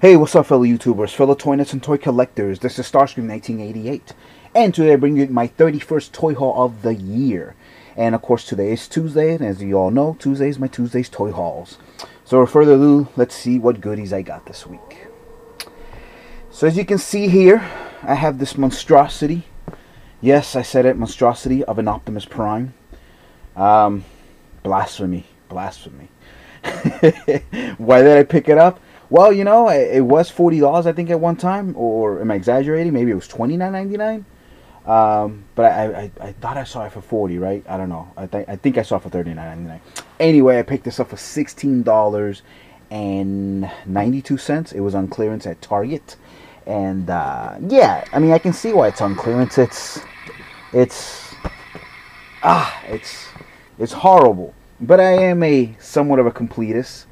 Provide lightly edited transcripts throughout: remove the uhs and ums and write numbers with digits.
Hey, what's up fellow YouTubers, fellow toy nuts and toy collectors, this is Starscream1988, and today I bring you my 31st toy haul of the year. And of course today is Tuesday, and as you all know, Tuesday is my Tuesday's toy hauls. So without further ado, let's see what goodies I got this week. So as you can see here, I have this monstrosity, yes I said it, monstrosity of an Optimus Prime. Blasphemy. Why did I pick it up? Well, you know, it was $40 I think at one time, or am I exaggerating? Maybe it was $29.99. But I thought I saw it for $40, right? I don't know. I think I saw it for $39.99. Anyway, I picked this up for $16.92. It was on clearance at Target, and yeah, I mean I can see why it's on clearance. It's horrible. But I am somewhat of a completist.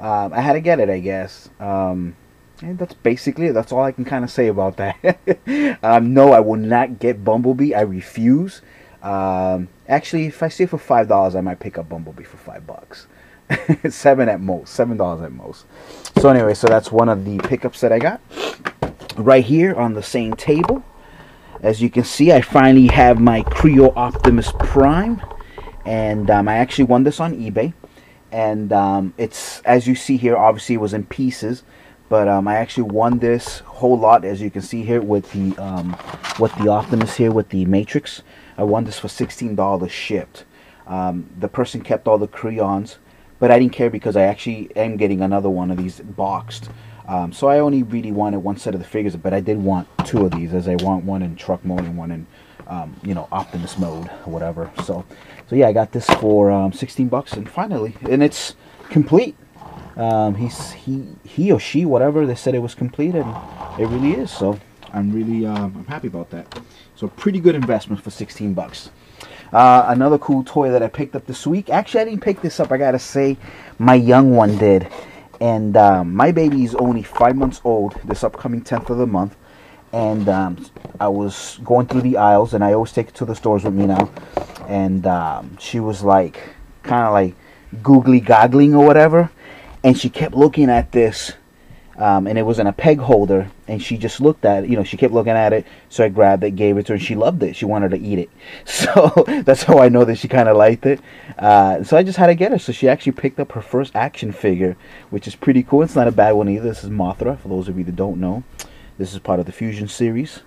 I had to get it, I guess. And that's basically it. That's all I can kind of say about that. No, I will not get Bumblebee. I refuse. Actually, if I see it for $5, I might pick up Bumblebee for $5. $7 at most. $7 at most. So anyway, so that's one of the pickups that I got. Right here on the same table, as you can see, I finally have my Creo Optimus Prime. And I actually won this on eBay. And it's, as you see here, obviously it was in pieces, but I actually won this whole lot, as you can see here, with the Optimus here, with the Matrix. I won this for $16 shipped. The person kept all the Creons, but I didn't care because I actually am getting another one of these boxed. So I only really wanted one set of the figures, but I did want two of these, as I want one in truck mode and one in you know, Optimus mode or whatever. So yeah, I got this for $16, and finally, and it's complete. He or she, whatever, they said it was complete, and it really is. So I'm really I'm happy about that. So pretty good investment for $16. Another cool toy that I picked up this week. Actually, I didn't pick this up. I gotta say, my young one did, and my baby is only 5 months old. This upcoming 10th of the month. And I was going through the aisles, and I always take it to the stores with me now, and she was like kind of like googly goggling or whatever, and she kept looking at this, and it was in a peg holder, and she just looked at it, you know, she kept looking at it, so I grabbed it, gave it to her, and she loved it. She wanted to eat it, so that's how I know that she kind of liked it. So I just had to get her, so she actually picked up her first action figure, which is pretty cool. It's not a bad one either. This is Mothra, for those of you that don't know. This is part of the Fusion series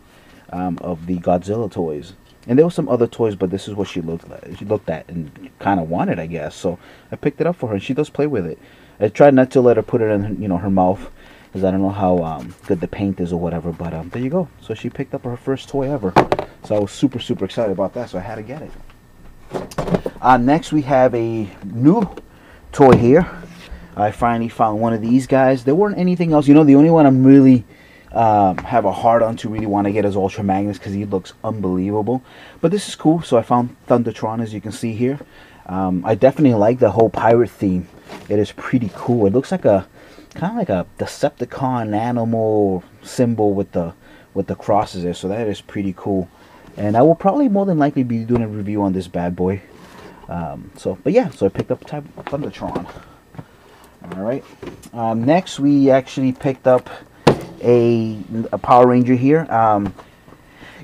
of the Godzilla toys. And there were some other toys, but this is what she looked at. She looked at and kind of wanted, I guess. So I picked it up for her, and she does play with it. I tried not to let her put it in, you know, her mouth, because I don't know how good the paint is or whatever. But there you go. So she picked up her first toy ever. So I was super, super excited about that. So I had to get it. Next, we have a new toy here. I finally found one of these guys. There weren't anything else. You know, the only one I'm really... have a hard on to really want to get his Ultra Magnus, because he looks unbelievable. But this is cool. So I found Thundertron, as you can see here. I definitely like the whole pirate theme. It is pretty cool. It looks like a kind of like a Decepticon animal symbol with the crosses there. So that is pretty cool. And I will probably more than likely be doing a review on this bad boy. But yeah, so I picked up Thundertron. All right. Next, we actually picked up a Power Ranger here.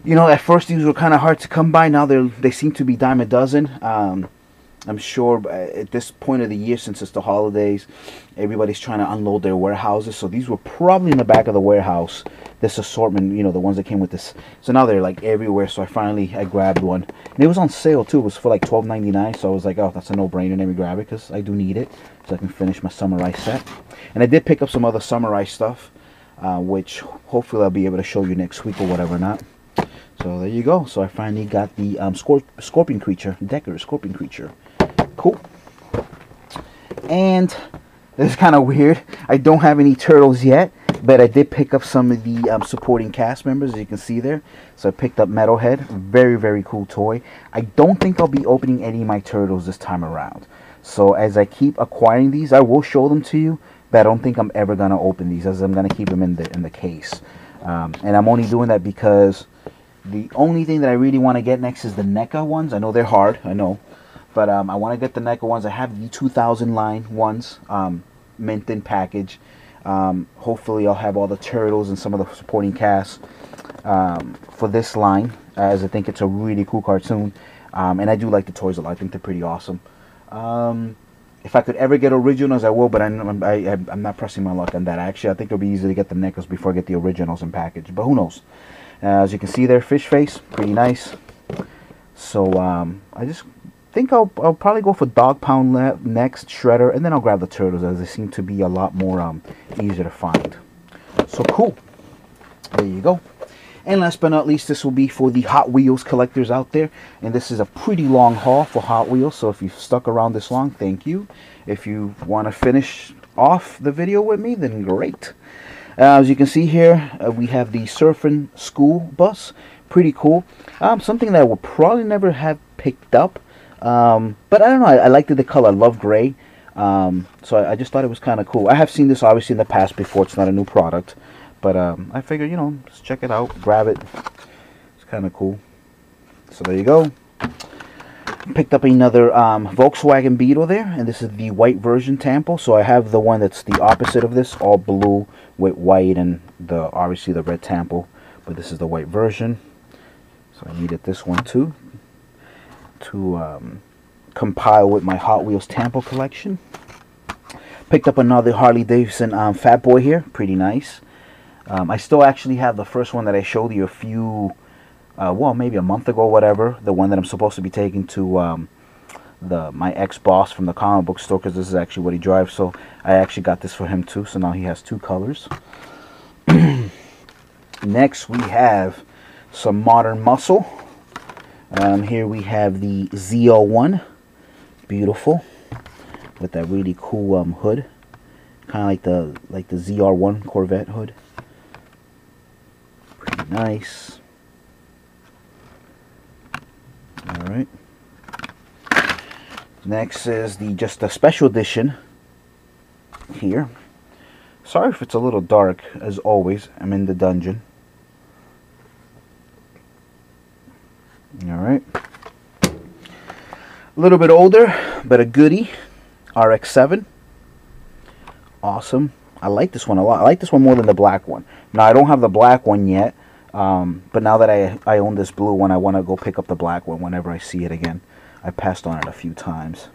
You know, at first these were kind of hard to come by. Now they seem to be dime a dozen. I'm sure at this point of the year, since it's the holidays, everybody's trying to unload their warehouses, so these were probably in the back of the warehouse, this assortment, you know, the ones that came with this. So now they're like everywhere, so I finally grabbed one, and it was on sale too. It was for like $12.99, so I was like, oh, that's a no-brainer, let me grab it, because I do need it, so I can finish my Samurai set. And I did pick up some other Samurai stuff, which hopefully I'll be able to show you next week or whatever not. So there you go. So I finally got the scorpion creature, Decker scorpion creature. Cool. And this is kind of weird. I don't have any turtles yet, but I did pick up some of the supporting cast members, as you can see there. So I picked up Metalhead. Very, very cool toy. I don't think I'll be opening any of my turtles this time around. So as I keep acquiring these, I will show them to you. But I don't think I'm ever going to open these, as I'm going to keep them in the case. And I'm only doing that because the only thing that I really want to get next is the NECA ones. I know they're hard, I know. But I want to get the NECA ones. I have the 2000 line ones, mint in package. Hopefully I'll have all the turtles and some of the supporting cast for this line, as I think it's a really cool cartoon. And I do like the toys a lot. I think they're pretty awesome. If I could ever get originals, I will, but I'm not pressing my luck on that. Actually, I think it'll be easy to get the NECAs before I get the originals in package, but who knows. As you can see there, fish face, pretty nice. So I just think I'll probably go for Dog Pound next, Shredder, and then I'll grab the turtles, as they seem to be a lot more easier to find. So cool, there you go. And last but not least, this will be for the Hot Wheels collectors out there. And this is a pretty long haul for Hot Wheels, so if you've stuck around this long, thank you. If you want to finish off the video with me, then great. As you can see here, we have the Surfing School Bus. Pretty cool. Something that I would probably never have picked up. But I don't know, I liked the color. I love gray. So I just thought it was kind of cool. I have seen this, obviously, in the past before. It's not a new product. But I figured, you know, just check it out, grab it. It's kind of cool. So there you go. Picked up another Volkswagen Beetle there, and this is the white version Tampo. So I have the one that's the opposite of this, all blue with white, and the obviously the red Tampo. But this is the white version. So I needed this one too to compile with my Hot Wheels Tampo collection. Picked up another Harley Davidson Fat Boy here, pretty nice. I still actually have the first one that I showed you a few, well, maybe a month ago, whatever. The one that I'm supposed to be taking to my ex-boss from the comic book store, because this is actually what he drives. So I actually got this for him too. So now he has two colors. Next, we have some Modern Muscle. Here we have the ZR1. Beautiful. With that really cool hood. Kind of like the ZR1 Corvette hood. Nice. All right. Next is just a special edition here. Sorry if it's a little dark, as always. I'm in the dungeon. All right. A little bit older, but a goodie. RX-7. Awesome. I like this one a lot. I like this one more than the black one. Now, I don't have the black one yet. But now that I own this blue one, I want to go pick up the black one whenever I see it again. I passed on it a few times.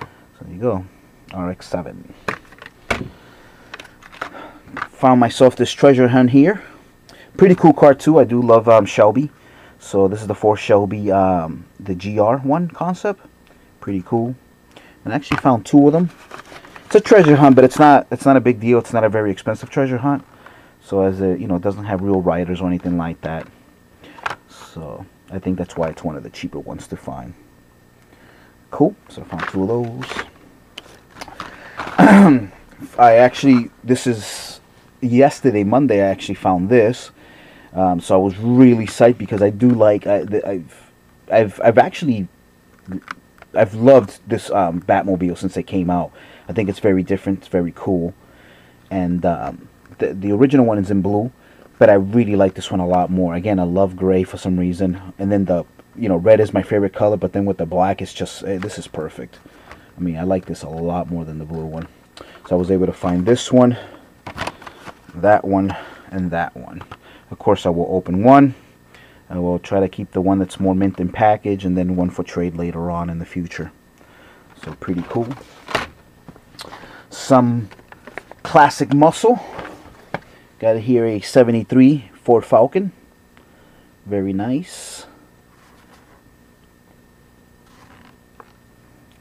So there you go. RX-7. Found myself this treasure hunt here. Pretty cool car too. I do love Shelby. So this is the Ford Shelby, the GR1 concept. Pretty cool. And I actually found two of them. It's a treasure hunt, but it's not a big deal. It's not a very expensive treasure hunt. So it doesn't have real riders or anything like that. So I think that's why it's one of the cheaper ones to find. Cool. So I found two of those. This is yesterday, Monday, I actually found this. So I was really psyched because I do like, I've loved this Batmobile since it came out. I think it's very different. It's very cool. And, the original one is in blue, but I really like this one a lot more. Again, I love gray for some reason, and then red is my favorite color, but then with the black, it's just, this is perfect. I mean, I like this a lot more than the blue one. So I was able to find this one, that one, and that one. Of course, I will open one. I will try to keep the one that's more mint in package, and then one for trade later on in the future. So pretty cool. Some classic muscle. Got here a 73 Ford Falcon. Very nice.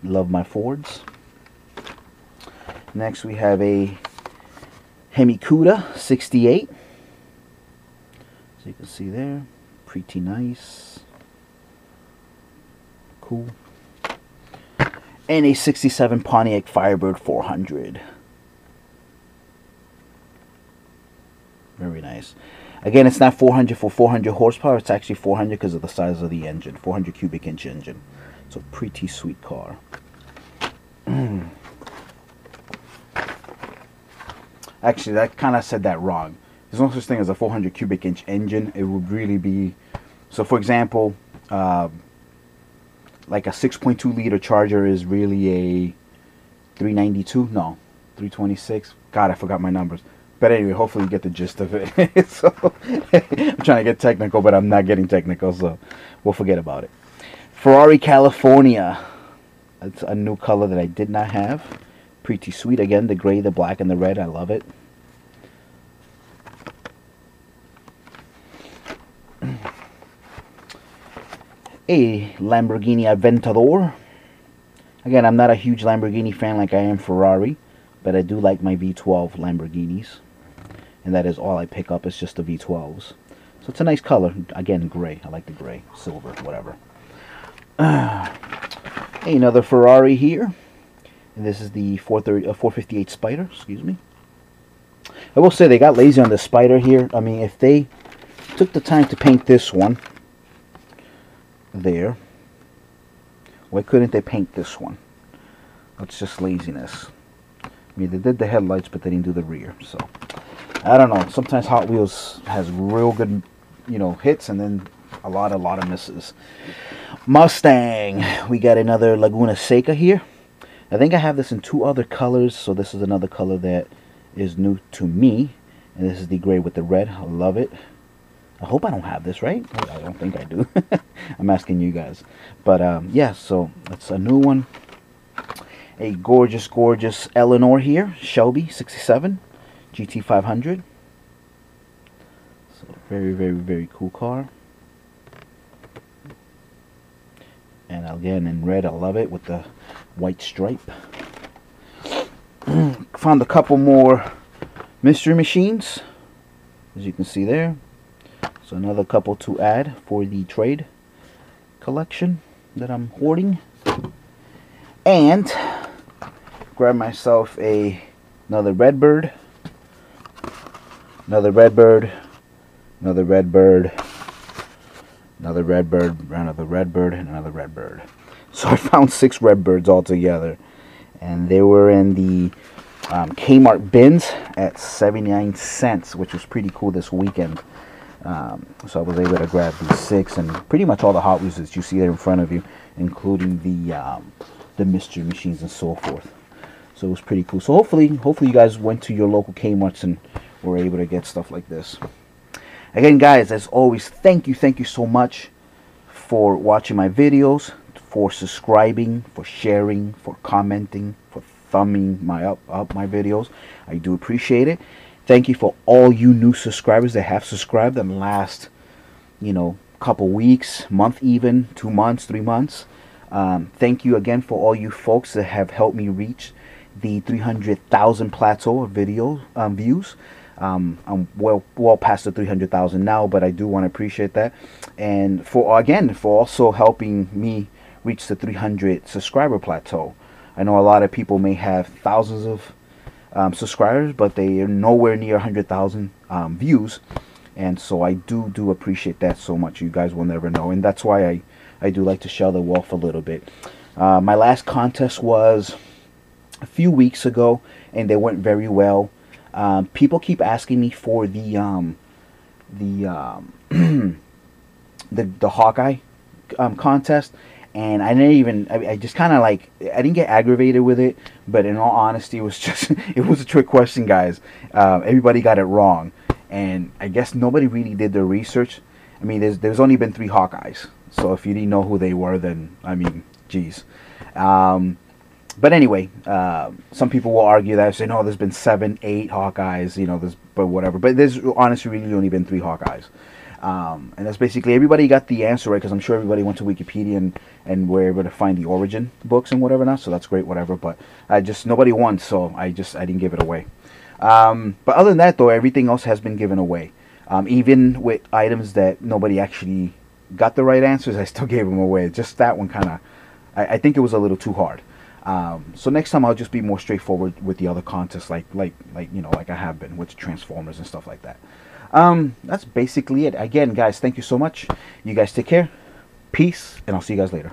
Love my Fords. Next we have a Hemi Cuda 68. As you can see there. Pretty nice. Cool. And a 67 Pontiac Firebird 400. Very nice. Again, it's not 400 for 400 horsepower. It's actually 400 because of the size of the engine. 400 cubic inch engine. It's a pretty sweet car. Actually, that kind of said that wrong. There's no such thing as a 400 cubic inch engine. It would really be... So, for example, like a 6.2 liter Charger is really a 392? No. 326. God, I forgot my numbers. But anyway, hopefully you get the gist of it. So I'm trying to get technical, but I'm not getting technical, so we'll forget about it. Ferrari California. It's a new color that I did not have. Pretty sweet. Again, the gray, the black, and the red. I love it. A Lamborghini Aventador. Again, I'm not a huge Lamborghini fan like I am Ferrari, but I do like my V12 Lamborghinis, and that is all I pick up, is just the V12s. So it's a nice color. Again, gray. I like the gray, silver, whatever. Another Ferrari here, and this is the 458 Spider, excuse me. I will say they got lazy on the Spider here. I mean, if they took the time to paint this one, there, why couldn't they paint this one? That's just laziness. I mean, they did the headlights, but they didn't do the rear. So I don't know, sometimes Hot Wheels has real good, you know, hits, and then a lot of misses. Mustang, we got another Laguna Seca here. I think I have this in two other colors, so this is another color that is new to me, and this is the gray with the red. I love it. I hope I don't have this, right? I don't think I do. I'm asking you guys. But yeah, so that's a new one. A gorgeous, gorgeous Eleanor here. Shelby 67 GT500. So very, very, very cool car. And again, in red, I love it with the white stripe. Found a couple more Mystery Machines, as you can see there. So another couple to add for the trade collection that I'm hoarding. And grab myself another Redbird. Another Redbird. Another Redbird. Another Redbird. Another Redbird. And another Redbird. So I found 6 Redbirds altogether. And they were in the Kmart bins at 79 cents, which was pretty cool this weekend. So I was able to grab these 6, and pretty much all the Hot Wheels that you see there in front of you, including the Mystery Machines and so forth. So it was pretty cool. So hopefully you guys went to your local Kmart's and were able to get stuff like this. Again, guys, as always, thank you so much for watching my videos, for subscribing, for sharing, for commenting, for thumbing my up my videos. I do appreciate it. Thank you for all you new subscribers that have subscribed in the last, you know, couple weeks, month even, 2 months, 3 months. Thank you again for all you folks that have helped me reach the 300,000 plateau of video views. I'm well past the 300,000 now, but I do want to appreciate that. And for also helping me reach the 300 subscriber plateau. I know a lot of people may have thousands of subscribers, but they are nowhere near 100,000 views, and so I do appreciate that so much. You guys will never know, and that's why I do like to share the wealth a little bit. My last contest was a few weeks ago, and they went very well. People keep asking me for the Hawkeye contest. And I didn't even, I just kind of like, I didn't get aggravated with it, but in all honesty, it was just, it was a trick question, guys. Everybody got it wrong. And I guess nobody really did their research. I mean, there's only been 3 Hawkeyes. So if you didn't know who they were, then, I mean, geez. But anyway, some people will argue that, say, no, there's been 7, 8 Hawkeyes, you know, but whatever. But there's honestly really only been 3 Hawkeyes. And that's basically, everybody got the answer right, because I'm sure everybody went to Wikipedia and were able to find the origin books and whatever not, so that's great, whatever, but nobody won, so I didn't give it away. But other than that, though, everything else has been given away. Even with items that nobody actually got the right answers, I still gave them away. Just that one kind of, I think it was a little too hard. So next time I'll just be more straightforward with the other contests, like you know, like I have been with Transformers and stuff like that. That's basically it. Again, guys, thank you so much. You guys take care. Peace, and I'll see you guys later.